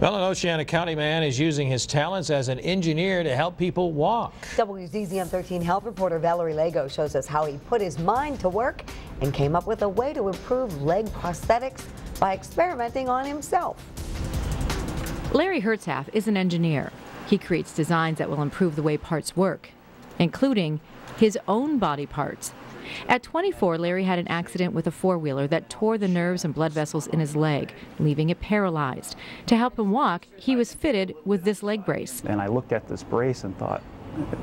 Well, an Oceana County man is using his talents as an engineer to help people walk. WZZM 13 health reporter Valerie Lago shows us how he put his mind to work and came up with a way to improve leg prosthetics by experimenting on himself. Larry Hertzhaf is an engineer. He creates designs that will improve the way parts work, including his own body parts. At 24, Larry had an accident with a four-wheeler that tore the nerves and blood vessels in his leg, leaving it paralyzed. To help him walk, he was fitted with this leg brace. And I looked at this brace and thought,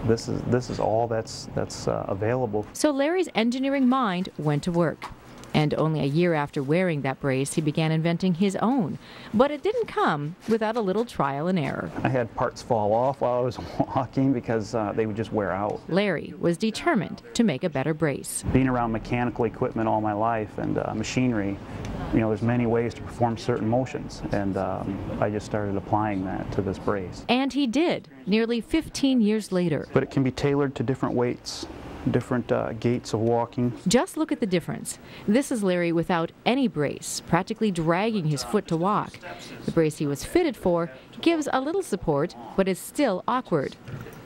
this is all that's available. So Larry's engineering mind went to work. And only a year after wearing that brace, he began inventing his own. But it didn't come without a little trial and error. I had parts fall off while I was walking because they would just wear out. Larry was determined to make a better brace. Being around mechanical equipment all my life and machinery, you know, there's many ways to perform certain motions. And I just started applying that to this brace. And he did, nearly 15 years later. But it can be tailored to different weights, different gates of walking. Just look at the difference. This is Larry without any brace, practically dragging his foot to walk. The brace he was fitted for gives a little support, but is still awkward.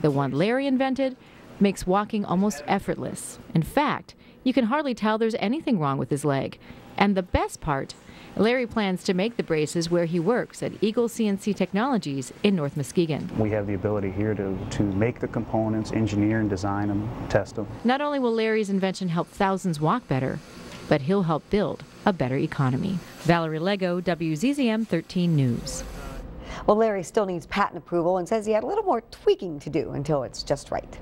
The one Larry invented makes walking almost effortless. In fact, you can hardly tell there's anything wrong with his leg. And the best part, Larry plans to make the braces where he works at Eagle CNC Technologies in North Muskegon. We have the ability here to make the components, engineer and design them, test them. Not only will Larry's invention help thousands walk better, but he'll help build a better economy. Valerie Lago, WZZM 13 News. Well, Larry still needs patent approval and says he had a little more tweaking to do until it's just right.